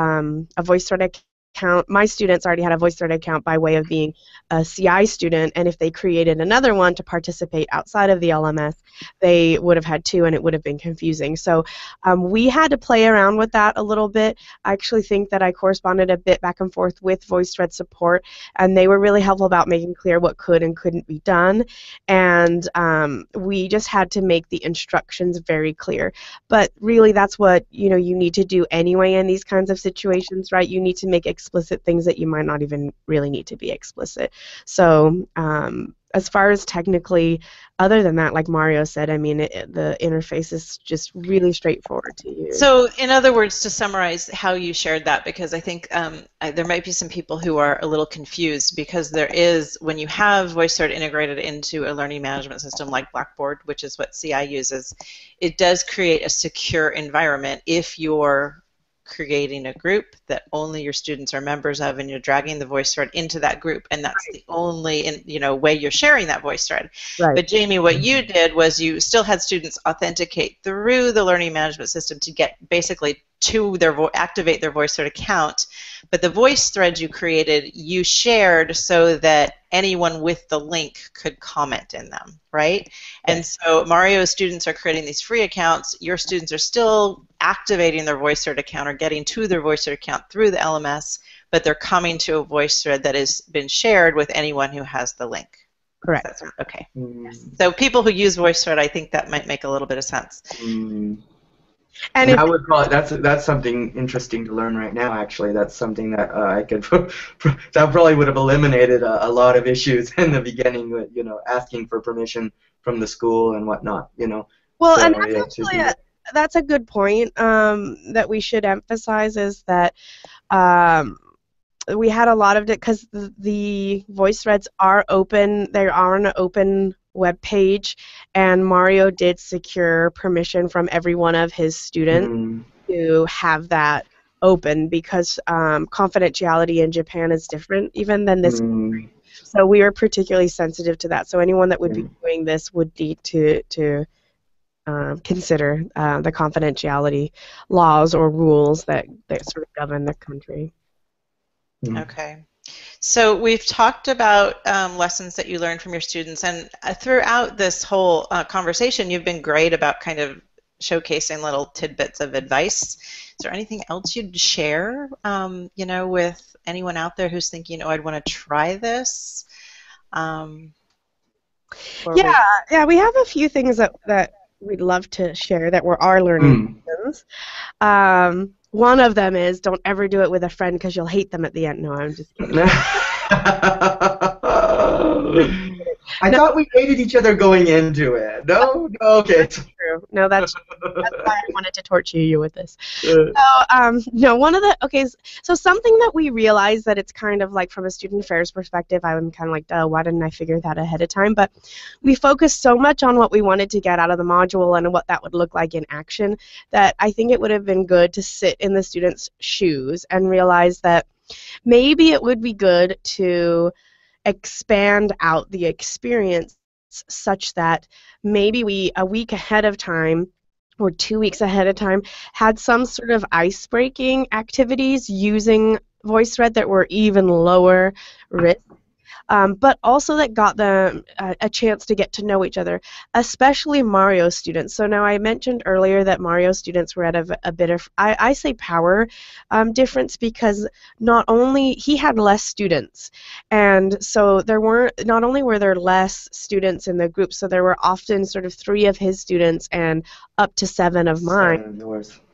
um, a VoiceThread account. My students already had a VoiceThread account by way of being a C I student, and if they created another one to participate outside of the L M S, they would have had two, and it would have been confusing. So um, we had to play around with that a little bit. I actually think that I corresponded a bit back and forth with VoiceThread support, and they were really helpful about making clear what could and couldn't be done, and um, we just had to make the instructions very clear. But really, that's what you know you need to do anyway in these kinds of situations, right? You need to make explicit explicit things that you might not even really need to be explicit. So um, as far as technically, other than that, like Mario said, I mean, it, it, the interface is just really straightforward to use. So in other words, to summarize how you shared that, because I think um, I, there might be some people who are a little confused, because there is, when you have VoiceThread integrated into a learning management system like Blackboard, which is what C I uses, it does create a secure environment if you're creating a group that only your students are members of, and you're dragging the VoiceThread into that group, and that's right. the only in, you know way you're sharing that VoiceThread. Right. But Jaimie, what you did was you still had students authenticate through the learning management system to get basically to their vo activate their VoiceThread account, but the VoiceThread you created, you shared so that anyone with the link could comment in them, right? And so Mario's students are creating these free accounts. Your students are still activating their VoiceThread account or getting to their VoiceThread account through the L M S, but they're coming to a VoiceThread that has been shared with anyone who has the link. Correct. That's right. Okay. Mm. So people who use VoiceThread, I think that might make a little bit of sense. Mm. And, and I would call it, that's that's something interesting to learn right now. Actually, that's something that uh, I could that probably would have eliminated a, a lot of issues in the beginning with you know asking for permission from the school and whatnot. You know. Well, so, and that's yeah, actually a, that's a good point um, that we should emphasize is that. Um, We had a lot of it because the, the VoiceThreads are open. They are on an open web page, and Mario did secure permission from every one of his students mm. to have that open, because um, confidentiality in Japan is different even than this mm. country. So we were particularly sensitive to that. So anyone that would mm. be doing this would need to to um, consider uh, the confidentiality laws or rules that that sort of govern the country. Mm. Okay. So we've talked about um, lessons that you learned from your students, and uh, throughout this whole uh, conversation you've been great about kind of showcasing little tidbits of advice. Is there anything else you'd share, um, you know, with anyone out there who's thinking, oh, I'd want to try this? Um, yeah, we yeah, we have a few things that, that we'd love to share that were our learning mm. lessons. Um, One of them is, don't ever do it with a friend because you'll hate them at the end. No, I'm just kidding. I no. thought we hated each other going into it. No, no, okay. That's true. No, that's that's why I wanted to torture you with this. So, um, no, one of the okay. So something that we realized that it's kind of like from a student affairs perspective, I'm kind of like, oh, why didn't I figure that ahead of time? But we focused so much on what we wanted to get out of the module and what that would look like in action that I think it would have been good to sit in the students' shoes and realize that maybe it would be good to expand out the experience such that maybe we, a week ahead of time or two weeks ahead of time, had some sort of ice-breaking activities using VoiceThread that were even lower risk, um, but also that got them uh, a chance to get to know each other, especially Mario students. So now I mentioned earlier that Mario students were at a, a bit of, I, I say power um, difference, because not only, he had less students, and so there weren't, not only were there less students in the group, so there were often sort of three of his students and up to seven of mine.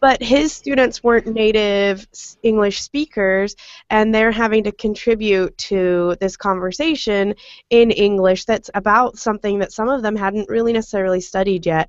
But his students weren't native English speakers, and they're having to contribute to this conversation in English that's about something that some of them hadn't really necessarily studied yet.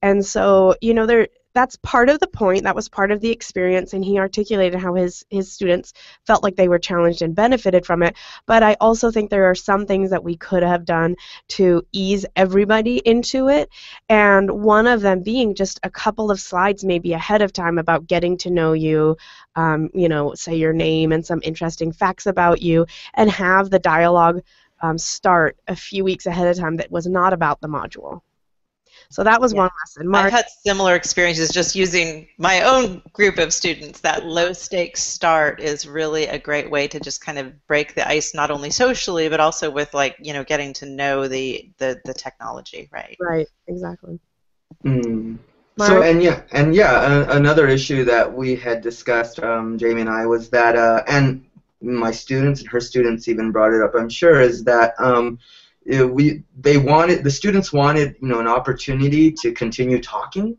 And so, you know, they're that's part of the point, that was part of the experience, and he articulated how his, his students felt like they were challenged and benefited from it. But I also think there are some things that we could have done to ease everybody into it, and one of them being just a couple of slides maybe ahead of time about getting to know you, um, you know, say your name and some interesting facts about you, and have the dialogue um, start a few weeks ahead of time that was not about the module. So that was yeah. one lesson. Mark, I've had similar experiences just using my own group of students. That low-stakes start is really a great way to just kind of break the ice, not only socially, but also with, like, you know, getting to know the, the, the technology, right? Right, exactly. Mm. So, and yeah, and yeah, a, another issue that we had discussed, um, Jaimie and I, was that, uh, and my students and her students even brought it up, I'm sure, is that um, We, they wanted, the students wanted, you know, an opportunity to continue talking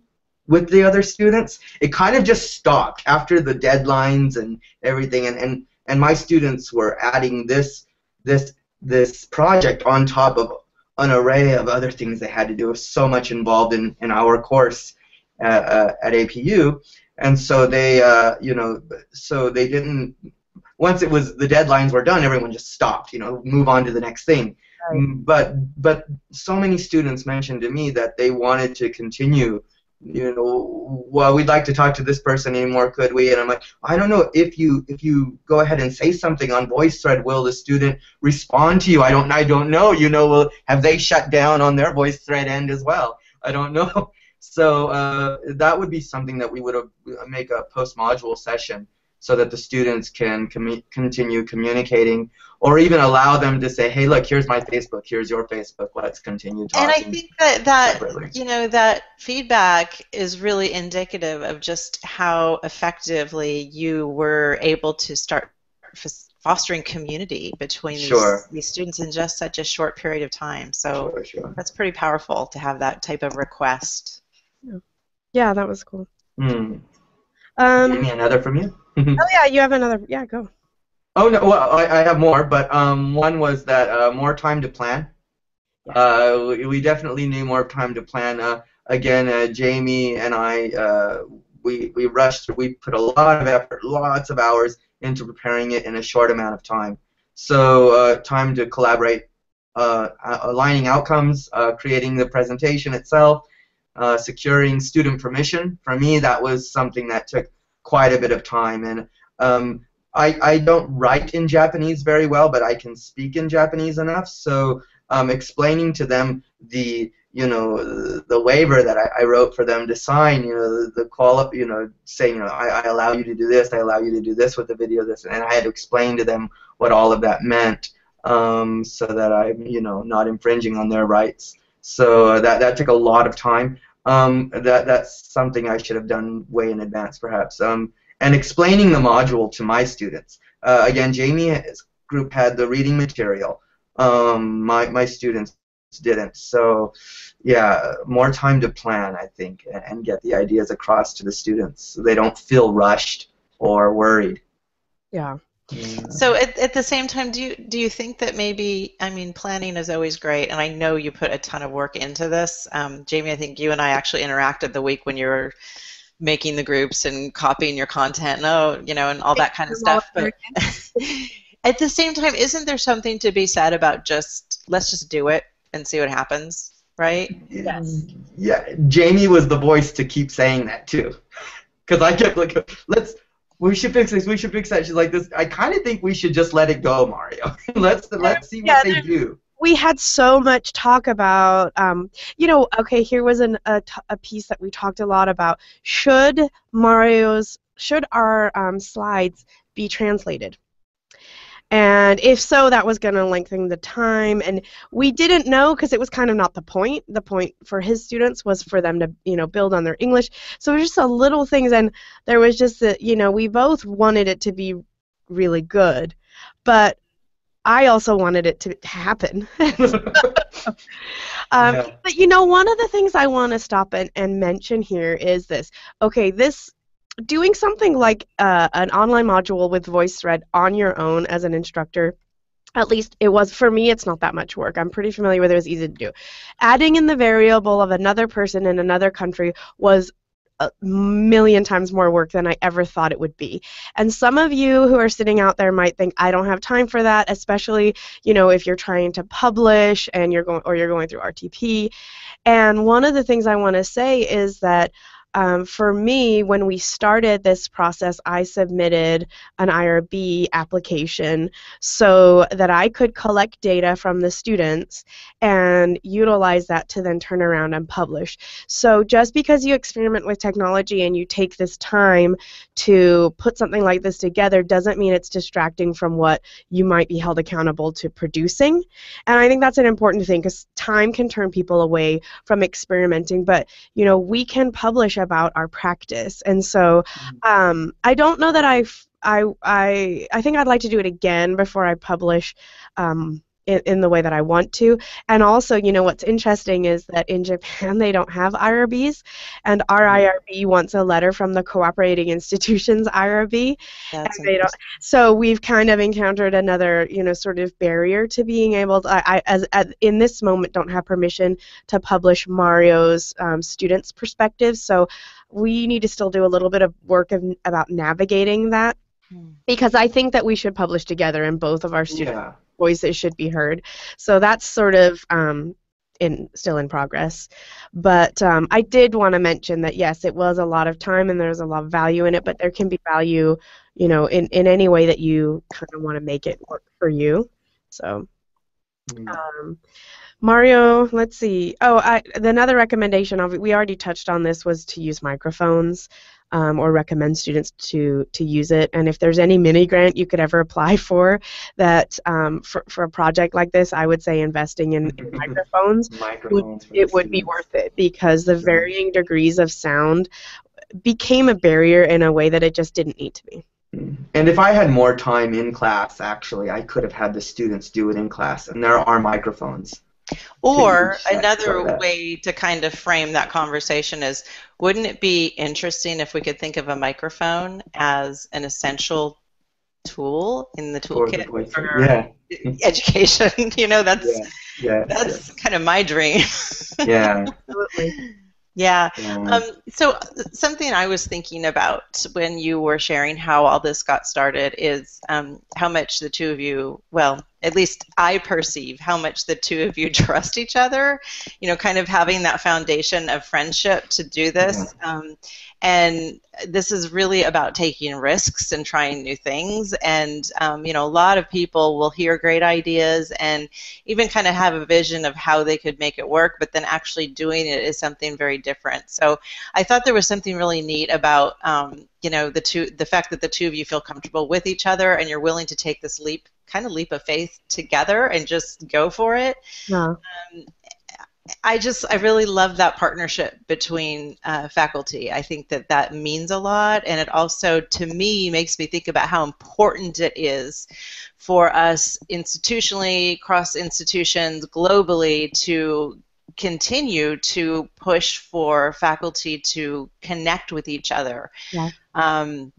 with the other students. It kind of just stopped after the deadlines and everything, and, and, and my students were adding this, this, this project on top of an array of other things they had to do. It was so much involved in, in our course uh, uh, at A P U, and so they, uh, you know, so they didn't, once it was, the deadlines were done, everyone just stopped, you know, move on to the next thing. But but so many students mentioned to me that they wanted to continue, you know, well, we'd like to talk to this person anymore, could we? And I'm like, I don't know, if you if you go ahead and say something on VoiceThread, will the student respond to you? I don't I don't know, you know, will, have they shut down on their VoiceThread end as well? I don't know. So uh, that would be something that we would make a post-module session, so that the students can com continue communicating, or even allow them to say, hey, look, here's my Facebook, here's your Facebook, let's continue talking. And I think that, that you know, that feedback is really indicative of just how effectively you were able to start fostering community between sure. these, these students in just such a short period of time. So sure, sure. that's pretty powerful to have that type of request. Yeah, yeah, that was cool. Mm. Um, Give me another from you. Oh yeah, you have another. Yeah, go. Oh no, well I, I have more, but um, one was that uh, more time to plan. Uh, we, we definitely need more time to plan. Uh, again, uh, Jaimie and I, uh, we we rushed. We put a lot of effort, lots of hours into preparing it in a short amount of time. So uh, time to collaborate, uh, aligning outcomes, uh, creating the presentation itself, uh, securing student permission. For me, that was something that took quite a bit of time, and um, I, I don't write in Japanese very well, but I can speak in Japanese enough, so um, explaining to them the, you know, the waiver that I, I wrote for them to sign, you know, the call up, you know, saying, you know, I, I allow you to do this, I allow you to do this with the video, this, and I had to explain to them what all of that meant, um, so that I'm, you know, not infringing on their rights. So that, that took a lot of time. Um, that that's something I should have done way in advance, perhaps. Um, and explaining the module to my students. Uh, again, Jaimie's group had the reading material. Um, my my students didn't. So, yeah, more time to plan, I think, and, and get the ideas across to the students so they don't feel rushed or worried. Yeah. Yeah. So at, at the same time, do you, do you think that maybe, I mean, planning is always great, and I know you put a ton of work into this. Um, Jaimie, I think you and I actually interacted the week when you were making the groups and copying your content and, oh, you know, and all that kind of stuff. But at the same time, isn't there something to be said about just, let's just do it and see what happens, right? Yes. Yeah, Jaimie was the voice to keep saying that, too. Because I kept like, let's... we should fix this, we should fix that. She's like, this, I kind of think we should just let it go, Mario. let's let's see what yeah, they do. We had so much talk about, um, you know, okay, here was an, a, a piece that we talked a lot about. Should Mario's, should our um, slides be translated? And if so, that was going to lengthen the time. And we didn't know because it was kind of not the point. The point for his students was for them to, you know, build on their English. So it was just a little things, and there was just that, you know, we both wanted it to be really good, but I also wanted it to happen. um, yeah. But you know, one of the things I want to stop and, and mention here is this. Okay, this. Doing something like uh, an online module with VoiceThread on your own as an instructor, at least it was for me, it's not that much work. I'm pretty familiar with it. It was easy to do. Adding in the variable of another person in another country was a million times more work than I ever thought it would be. And some of you who are sitting out there might think, I don't have time for that, especially, you know, if you're trying to publish and you're going or you're going through R T P. And one of the things I want to say is that Um, for me, when we started this process, I submitted an I R B application so that I could collect data from the students and utilize that to then turn around and publish. So just because you experiment with technology and you take this time to put something like this together doesn't mean it's distracting from what you might be held accountable to producing. And I think that's an important thing because time can turn people away from experimenting, but you know, we can publish about our practice, and so um, I don't know that I, I, I, I think I'd like to do it again before I publish um, in, in the way that I want to. And also, you know, what's interesting is that in Japan they don't have I R Bs, and our I R B wants a letter from the cooperating institution's I R B, That's and they don't. So we've kind of encountered another, you know, sort of barrier to being able to. I, I as, as in this moment don't have permission to publish Mario's um, students' perspectives. So we need to still do a little bit of work of, about navigating that, hmm. because I think that we should publish together in both of our students. Yeah. Voices should be heard. So that's sort of um, in still in progress. But um, I did want to mention that, yes, it was a lot of time and there's a lot of value in it, but there can be value, you know, in, in any way that you kind of want to make it work for you. So, um, Mario, let's see. Oh, I, another recommendation, of, we already touched on this, was to use microphones. Um, or recommend students to to use it. And if there's any mini grant you could ever apply for that um, for, for a project like this, I would say investing in, in microphones, microphones would, it would be worth it, because the varying degrees of sound became a barrier in a way that it just didn't need to be. And if I had more time in class, actually, I could have had the students do it in class, and there are microphones. Or another way to kind of frame that conversation is, wouldn't it be interesting if we could think of a microphone as an essential tool in the toolkit for, for yeah. education? You know, that's yeah. Yeah. that's yeah. kind of my dream. Yeah. Absolutely. Yeah. yeah. Um, so something I was thinking about when you were sharing how all this got started is um, how much the two of you, well, at least I perceive how much the two of you trust each other, you know, kind of having that foundation of friendship to do this. Yeah. Um, and this is really about taking risks and trying new things. And, um, you know, a lot of people will hear great ideas and even kind of have a vision of how they could make it work, but then actually doing it is something very different. So I thought there was something really neat about, um, you know, the two, the fact that the two of you feel comfortable with each other and you're willing to take this leap, kind of leap of faith together and just go for it. Yeah. Um, I just, I really love that partnership between uh, faculty. I think that that means a lot, and it also, to me, makes me think about how important it is for us institutionally, cross institutions, globally, to continue to push for faculty to connect with each other. Yeah. Um,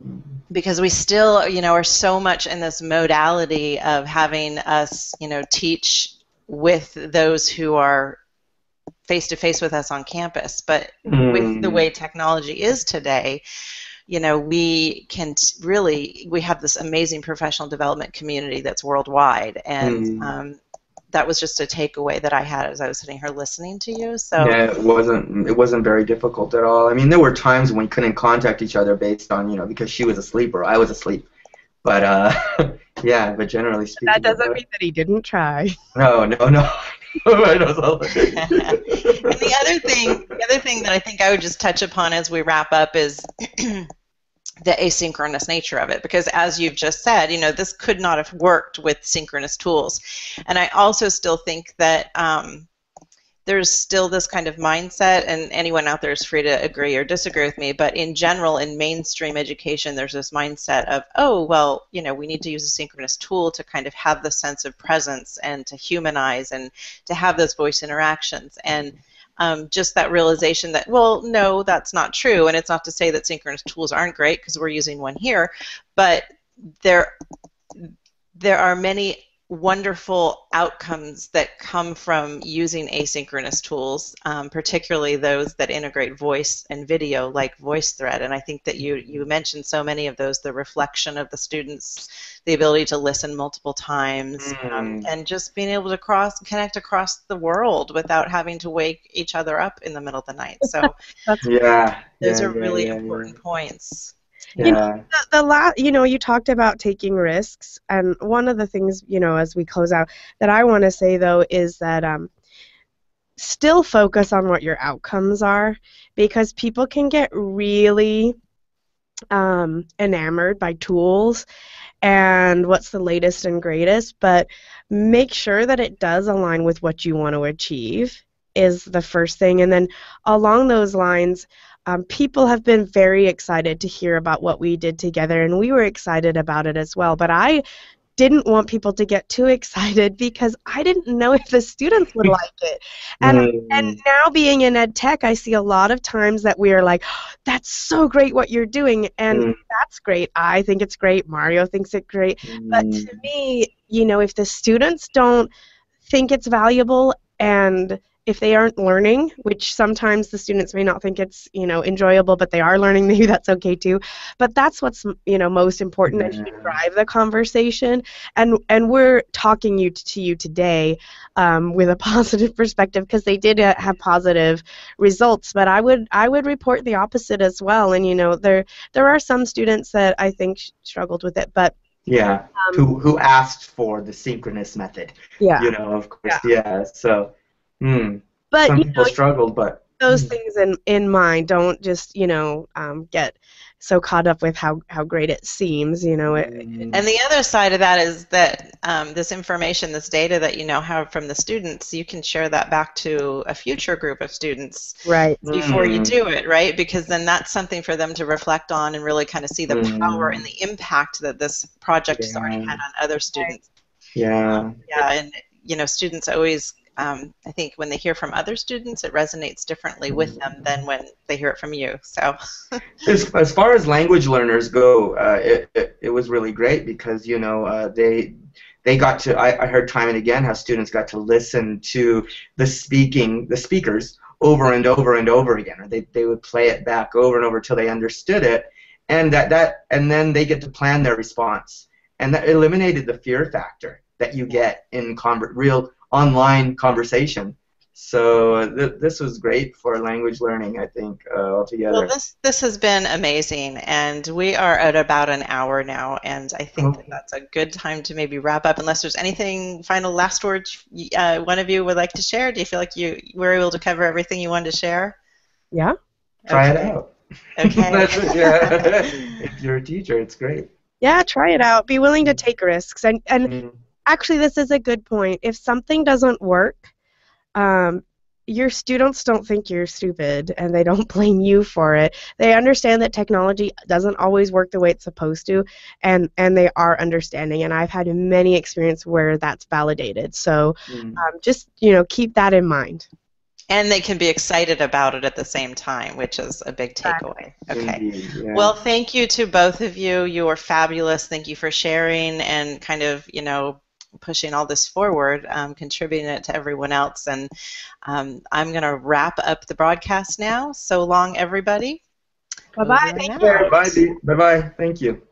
because we still, you know, are so much in this modality of having us, you know, teach with those who are face-to-face with us on campus. But mm. with the way technology is today, you know, we can t- really, we have this amazing professional development community that's worldwide, and mm. um, that was just a takeaway that I had as I was sitting here listening to you. So yeah, it wasn't it wasn't very difficult at all. I mean, there were times when we couldn't contact each other based on, you know, because she was asleep or I was asleep. But uh, yeah, but generally speaking, that doesn't mean that he didn't try. No, no, no. And the other thing, the other thing that I think I would just touch upon as we wrap up is the asynchronous nature of it, because as you've just said, you know, this could not have worked with synchronous tools. And I also still think that um, there's still this kind of mindset, and anyone out there is free to agree or disagree with me, but in general, in mainstream education, there's this mindset of, oh, well, you know, we need to use a synchronous tool to kind of have the sense of presence and to humanize and to have those voice interactions. And Um, just that realization that, well, no, that's not true, and it's not to say that synchronous tools aren't great, because we're using one here, but there, there are many wonderful outcomes that come from using asynchronous tools, um, particularly those that integrate voice and video, like VoiceThread, and I think that you, you mentioned so many of those, the reflection of the students, the ability to listen multiple times, mm. um, and just being able to cross connect across the world without having to wake each other up in the middle of the night. So that's yeah, those yeah, are yeah, really yeah, important yeah. points. Yeah. You know, the, the la- you know, you talked about taking risks, and one of the things, you know, as we close out that I want to say, though, is that um, still focus on what your outcomes are, because people can get really um, enamored by tools and what's the latest and greatest, but make sure that it does align with what you want to achieve is the first thing. And then along those lines, Um, people have been very excited to hear about what we did together, and we were excited about it as well. But I didn't want people to get too excited, because I didn't know if the students would like it. And mm. and now being in ed tech, I see a lot of times that we are like, oh, that's so great what you're doing, and mm. that's great. I think it's great. Mario thinks it's great. Mm. But to me, you know, if the students don't think it's valuable, and if they aren't learning, which sometimes the students may not think it's, you know, enjoyable, but they are learning, maybe that's okay too. But that's what's, you know, most important, and should drive the conversation. And and we're talking you to you today um, with a positive perspective, because they did have positive results. But I would I would report the opposite as well. And you know, there there are some students that I think struggled with it, but. Yeah, um, who who asked for the synchronous method? Yeah, you know, of course, yeah, yeah so. Mm. But some you people know, struggled, but those mm. things in, in mind. Don't just you know um, get so caught up with how, how great it seems, you know. It, mm. And the other side of that is that um, this information, this data that you now have from the students, you can share that back to a future group of students right before mm. you do it, right? Because then that's something for them to reflect on and really kind of see the mm. power and the impact that this project yeah. has already had on other students. Yeah. Um, yeah, and you know, students always. Um, I think when they hear from other students, it resonates differently with them than when they hear it from you. So, as, as far as language learners go, uh, it, it, it was really great, because you know uh, they they got to. I, I heard time and again how students got to listen to the speaking, the speakers over and over and over again. Or they they would play it back over and over till they understood it, and that that and then they get to plan their response, and that eliminated the fear factor that you get in conver- real. online conversation. So th- this was great for language learning, I think, uh, altogether. Well, this this has been amazing, and we are at about an hour now, and I think okay. that that's a good time to maybe wrap up, unless there's anything final, last words uh, one of you would like to share. Do you feel like you were able to cover everything you wanted to share? Yeah. Okay. Try it out. Okay. That's it, yeah. If you're a teacher, it's great. Yeah, try it out. Be willing to take risks. And, and mm-hmm. actually, this is a good point. If something doesn't work, um, your students don't think you're stupid, and they don't blame you for it. They understand that technology doesn't always work the way it's supposed to, and, and they are understanding. And I've had many experiences where that's validated. So mm. um, just, you know, keep that in mind. And they can be excited about it at the same time, which is a big takeaway. Okay. Yeah. Well, thank you to both of you. You are fabulous. Thank you for sharing and kind of, you know, pushing all this forward, um, contributing it to everyone else. And um, I'm going to wrap up the broadcast now. So long, everybody. Bye-bye. Thank you. Bye-bye. Thank you.